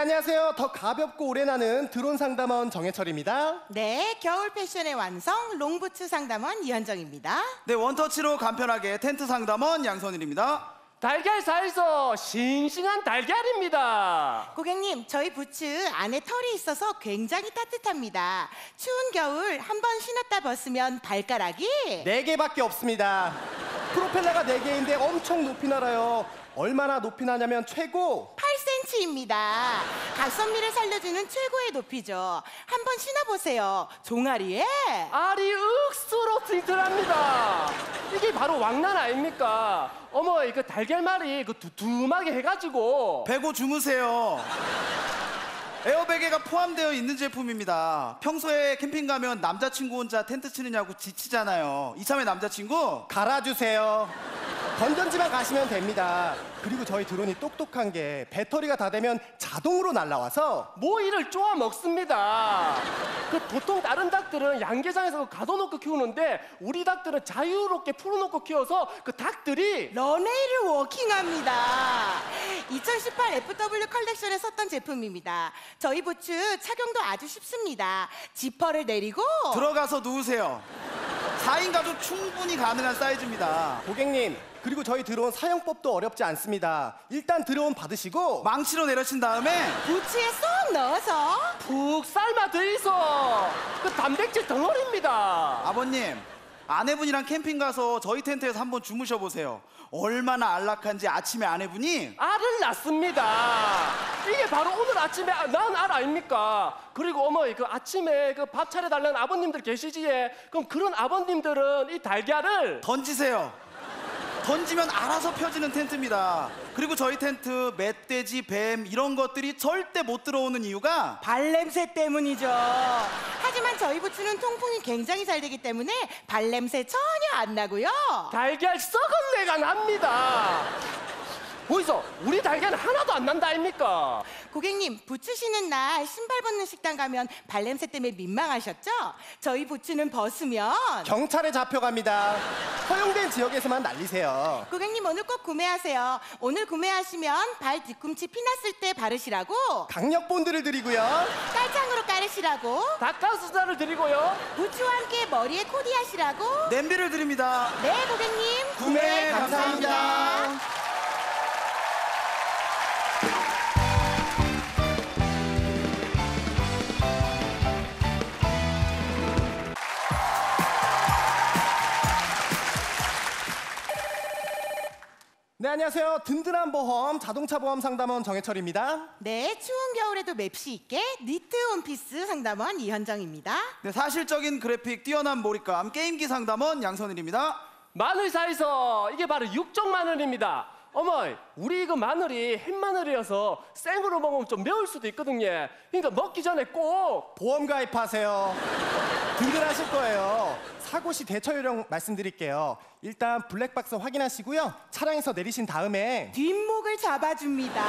안녕하세요. 더 가볍고 오래 나는 드론 상담원 정혜철입니다. 네, 겨울 패션의 완성 롱부츠 상담원 이현정입니다. 네, 원터치로 간편하게 텐트 상담원 양선일입니다. 달걀사에서 싱싱한 달걀입니다. 고객님, 저희 부츠 안에 털이 있어서 굉장히 따뜻합니다. 추운 겨울 한번 신었다 벗으면 발가락이 4개밖에 없습니다. 프로펠러가 4개인데 엄청 높이 날아요. 얼마나 높이 나냐면 최고 8cm입니다. 가성비를 살려주는 최고의 높이죠. 한번 신어보세요. 종아리에 알이 억수로 튼튼합니다. 이게 바로 왕난 아닙니까? 어머, 이거 달걀말이 그 두툼하게 해가지고 베고 주무세요. 에어베개가 포함되어 있는 제품입니다. 평소에 캠핑 가면 남자친구 혼자 텐트 치느냐고 지치잖아요. 이참에 남자친구 갈아주세요. 건전지만 가시면 됩니다. 그리고 저희 드론이 똑똑한 게 배터리가 다 되면 자동으로 날아와서 모이를 쪼아 먹습니다. 그 보통 다른 닭들은 양계장에서 가둬놓고 키우는데 우리 닭들은 자유롭게 풀어놓고 키워서 그 닭들이 런웨이를 워킹합니다. 2018 FW 컬렉션에 썼던 제품입니다. 저희 부츠 착용도 아주 쉽습니다. 지퍼를 내리고 들어가서 누우세요. 4인 가족 충분히 가능한 사이즈입니다. 고객님, 그리고 저희 드론 사용법도 어렵지 않습니다. 일단 드론 받으시고 망치로 내려친 다음에 부츠에 쏙 넣어서 푹 삶아 드리소. 그 단백질 덩어리입니다. 아버님, 아내분이랑 캠핑 가서 저희 텐트에서 한번 주무셔보세요. 얼마나 안락한지 아침에 아내분이 알을 낳습니다. 이게 바로 오늘 아침에 낳은 알 아닙니까? 그리고 어머, 그 아침에 그 밥 차려달라는 아버님들 계시지예? 그럼 그런 아버님들은 이 달걀을 던지세요. 던지면 알아서 펴지는 텐트입니다. 그리고 저희 텐트 멧돼지, 뱀 이런 것들이 절대 못 들어오는 이유가 발냄새 때문이죠. 하지만 저희 부츠는 통풍이 굉장히 잘 되기 때문에 발냄새 전혀 안 나고요. 달걀 썩은 내가 납니다. 보이소? 우리 달걀은 하나도 안 난다 아닙니까? 고객님, 부츠 신는 날 신발 벗는 식당 가면 발냄새 때문에 민망하셨죠? 저희 부츠는 벗으면 경찰에 잡혀갑니다. 허용된 지역에서만 날리세요. 고객님, 오늘 꼭 구매하세요. 오늘 구매하시면 발 뒤꿈치 피났을 때 바르시라고 강력 본드를 드리고요. 깔창으로 깔으시라고 닭가슴살을 드리고요. 부츠와 함께 머리에 코디하시라고 냄비를 드립니다. 네, 고객님. 구매 감사합니다. 감사합니다. 네, 안녕하세요. 든든한 보험 자동차 보험 상담원 정혜철입니다. 네, 추운 겨울에도 맵시 있게 니트 원피스 상담원 이현정입니다. 네, 사실적인 그래픽 뛰어난 몰입감 게임기 상담원 양선일입니다. 마늘사에서 이게 바로 육종 마늘입니다. 어머, 우리 이거 마늘이 햇마늘이어서 생으로 먹으면 좀 매울 수도 있거든요. 그러니까 먹기 전에 꼭 보험 가입하세요. 든든하실 거예요. 사고시 대처요령 말씀드릴게요. 일단 블랙박스 확인하시고요. 차량에서 내리신 다음에 뒷목을 잡아줍니다.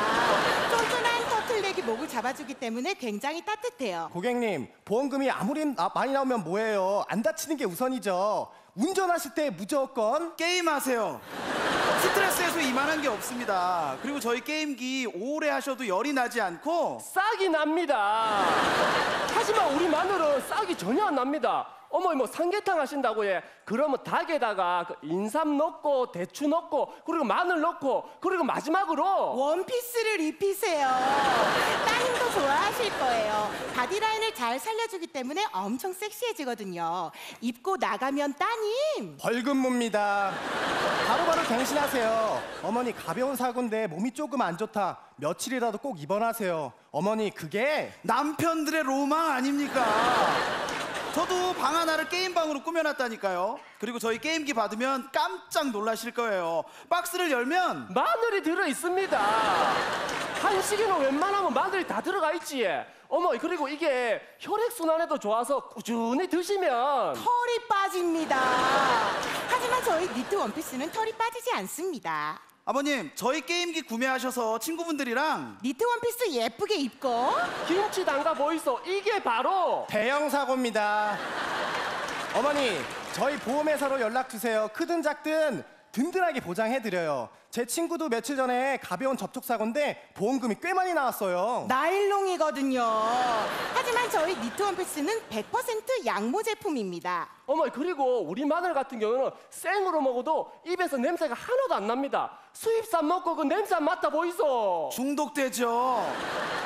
쫀쫀한 터틀넥이 목을 잡아주기 때문에 굉장히 따뜻해요. 고객님, 보험금이 아무리 많이 나오면 뭐예요? 안 다치는 게 우선이죠. 운전하실 때 무조건 게임하세요. 스트레스 해소 이만한 게 없습니다. 그리고 저희 게임기 오래 하셔도 열이 나지 않고 싹이 납니다. 하지만 우리 마늘은 싹이 전혀 안 납니다. 어머, 뭐 삼계탕 하신다고 해. 그러면 닭에다가 그 인삼 넣고 대추 넣고 그리고 마늘 넣고 그리고 마지막으로 원피스를 입히세요. 따님도 좋아하실 거예요. 바디라인을 잘 살려주기 때문에 엄청 섹시해지거든요. 입고 나가면 따님 벌금무입니다. 바로바로 갱신하세요. 어머니, 가벼운 사고인데 몸이 조금 안 좋다. 며칠이라도 꼭 입원하세요. 어머니, 그게 남편들의 로망 아닙니까? 저도 방 하나를 게임방으로 꾸며놨다니까요. 그리고 저희 게임기 받으면 깜짝 놀라실 거예요. 박스를 열면 마늘이 들어있습니다. 한식에는 웬만하면 마늘이 다 들어가 있지. 어머, 그리고 이게 혈액순환에도 좋아서 꾸준히 드시면 털이 빠집니다. 하지만 저희 니트 원피스는 털이 빠지지 않습니다. 아버님, 저희 게임기 구매하셔서 친구분들이랑 니트 원피스 예쁘게 입고 김치 담가 보이소. 이게 바로 대형 사고입니다. 어머니, 저희 보험회사로 연락주세요. 크든 작든 든든하게 보장해드려요. 제 친구도 며칠 전에 가벼운 접촉사고인데 보험금이 꽤 많이 나왔어요. 나일론이거든요. 하지만 저희 니트 원피스는 100% 양모 제품입니다. 어머, 그리고 우리 마늘 같은 경우는 생으로 먹어도 입에서 냄새가 하나도 안 납니다. 수입산 먹고 그 냄새 안 맡아 보이소. 중독되죠.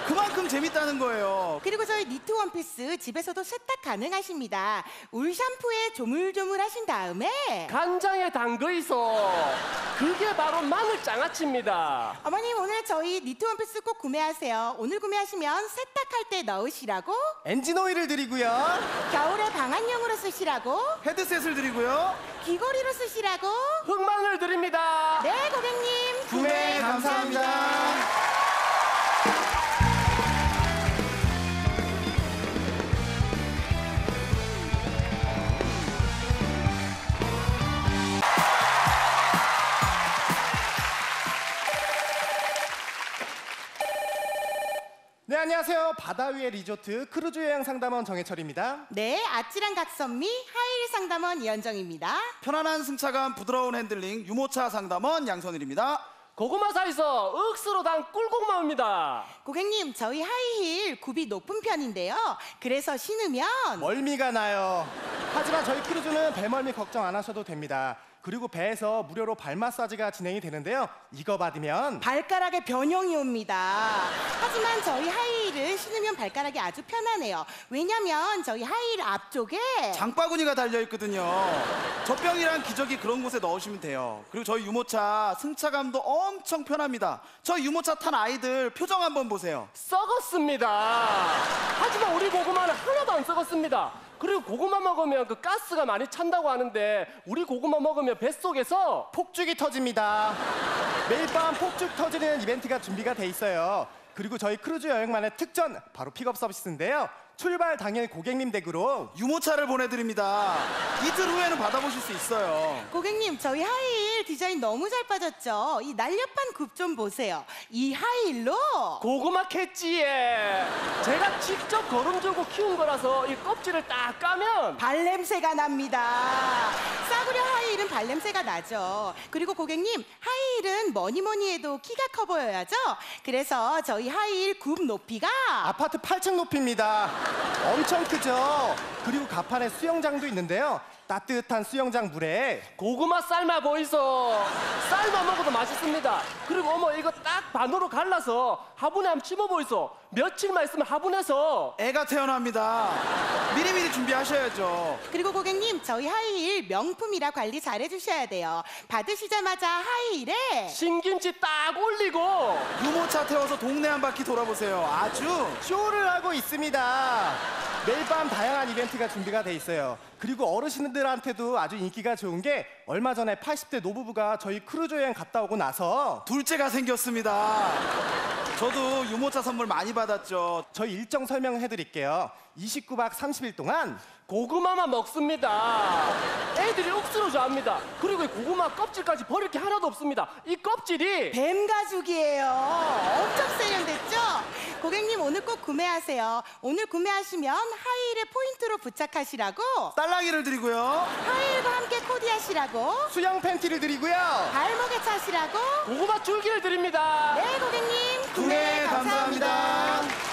그만큼 재밌다는 거예요. 그리고 저희 니트 원피스 집에서도 세탁 가능하십니다. 울 샴푸에 조물조물 하신 다음에 간장에 담그이소. 그게 바로 마늘 장아찌입니다. 어머님, 오늘 저희 니트 원피스 꼭 구매하세요. 오늘 구매하시면 세탁할 때 넣으시라고 엔진오일을 드리고요. 겨울에 방한용으로 쓰시라고 헤드셋을 드리고요. 귀걸이로 쓰시라고 흑마늘 드립니다. 네, 고객님. 구매 감사합니다. 네, 안녕하세요. 바다 위의 리조트 크루즈 여행 상담원 정혜철입니다. 네, 아찔한 각선미 하이힐 상담원 이현정입니다. 편안한 승차감, 부드러운 핸들링 유모차 상담원 양선일입니다. 고구마사에서 억수로 단 꿀고구마입니다. 고객님, 저희 하이힐 굽이 높은 편인데요. 그래서 신으면 멀미가 나요. 하지만 저희 크루즈는 배멀미 걱정 안 하셔도 됩니다. 그리고 배에서 무료로 발 마사지가 진행이 되는데요. 이거 받으면 발가락에 변형이 옵니다. 하지만 저희 하이힐을 신으면 발가락이 아주 편하네요. 왜냐면 저희 하이힐 앞쪽에 장바구니가 달려있거든요. 젖병이랑 기저귀 그런 곳에 넣으시면 돼요. 그리고 저희 유모차 승차감도 엄청 편합니다. 저희 유모차 탄 아이들 표정 한번 보세요. 썩었습니다. 하지만 우리 고구마는 하나도 안 썩었습니다. 그리고 고구마 먹으면 그 가스가 많이 찬다고 하는데 우리 고구마 먹으면 뱃속에서 폭죽이 터집니다. 매일 밤 폭죽 터지는 이벤트가 준비가 돼 있어요. 그리고 저희 크루즈 여행만의 특전, 바로 픽업 서비스인데요. 출발 당일 고객님 댁으로 유모차를 보내드립니다. 이틀 후에는 받아보실 수 있어요. 고객님, 저희 하이힐 디자인 너무 잘 빠졌죠? 이 날렵한 굽 좀 보세요. 이 하이힐로 고구마 캐치에 제가 직접 걸음 주고 키운 거라서 이 껍질을 딱 까면 발냄새가 납니다. 싸구려 하이힐은 발냄새가 나죠. 그리고 고객님, 하이힐은 뭐니뭐니 해도 키가 커 보여야죠? 그래서 저희 하이힐 굽 높이가 아파트 8층 높이입니다. 엄청 크죠? 그리고 가판에 수영장도 있는데요. 따뜻한 수영장 물에 고구마 삶아 보이소. 삶아 먹어도 맛있습니다. 그리고 어머, 이거 딱 반으로 갈라서 화분에 한번 심어 보이소. 며칠만 있으면 화분에서 애가 태어납니다. 미리미리 준비하셔야죠. 그리고 고객님, 저희 하이힐 명품이라 관리 잘 해주셔야 돼요. 받으시자마자 하이힐에 신김치 딱 올리고 유모차 태워서 동네 한 바퀴 돌아보세요. 아주 쇼를 하고 있습니다. 매일 밤 다양한 이벤트가 준비가 돼 있어요. 그리고 어르신들한테도 아주 인기가 좋은 게 얼마 전에 80대 노부부가 저희 크루즈 여행 갔다 오고 나서 둘째가 생겼습니다. 저도 유모차 선물 많이 받았죠. 저희 일정 설명해드릴게요. 29박 30일 동안 고구마만 먹습니다. 애들이 억수로 좋아합니다. 그리고 이 고구마 껍질까지 버릴 게 하나도 없습니다. 이 껍질이 뱀 가죽이에요. 엄청 세련됐죠? 고객님, 오늘 꼭 구매하세요. 오늘 구매하시면 하이힐에 포인트로 부착하시라고 딸랑이를 드리고요. 하이힐과 함께 코디하시라고 수영 팬티를 드리고요. 발목에 차시라고 고구마 줄기를 드립니다. 네, 고객님. 구매 감사합니다.